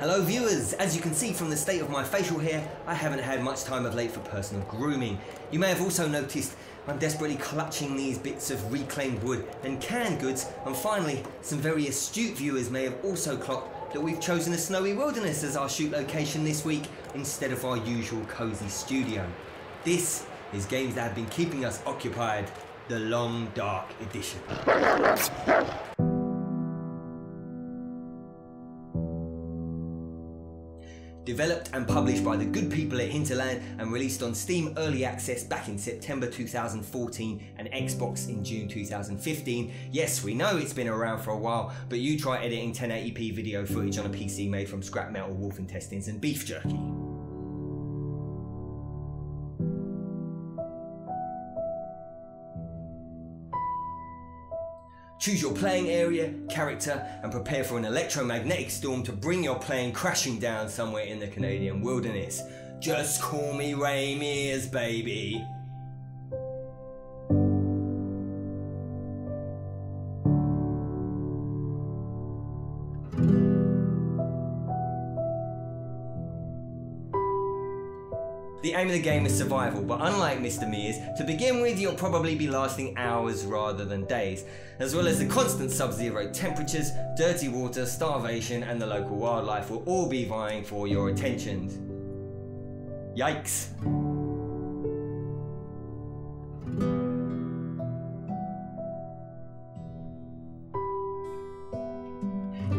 Hello viewers, as you can see from the state of my facial hair, I haven't had much time of late for personal grooming. You may have also noticed I'm desperately clutching these bits of reclaimed wood and canned goods, and finally, some very astute viewers may have also clocked that we've chosen a snowy wilderness as our shoot location this week instead of our usual cozy studio. This is games that have been keeping us occupied, The Long Dark edition. Developed and published by the good people at Hinterland and released on Steam Early Access back in September 2014 and Xbox in June 2015. Yes, we know it's been around for a while, but you try editing 1080p video footage on a PC made from scrap metal, wolf intestines and beef jerky. Choose your playing area, character, and prepare for an electromagnetic storm to bring your plane crashing down somewhere in the Canadian wilderness. Just call me Ray Mears, baby. The aim of the game is survival, but unlike Mr. Mears, to begin with you'll probably be lasting hours rather than days, as well as the constant sub-zero temperatures, dirty water, starvation and the local wildlife will all be vying for your attention. Yikes!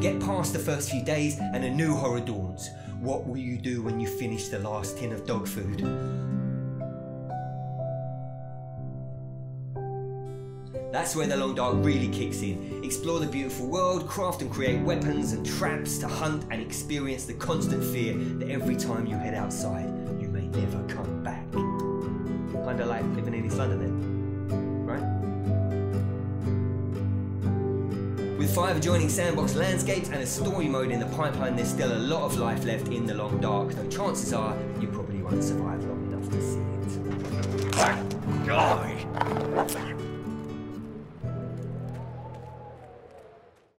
Get past the first few days and a new horror dawns. What will you do when you finish the last tin of dog food? That's where The Long Dark really kicks in. Explore the beautiful world, craft and create weapons and traps to hunt and experience the constant fear that every time you head outside, you may never come back. Kinda like living in East London then. With 5 adjoining sandbox landscapes and a story mode in the pipeline, there's still a lot of life left in The Long Dark, though chances are you probably won't survive long enough to see it.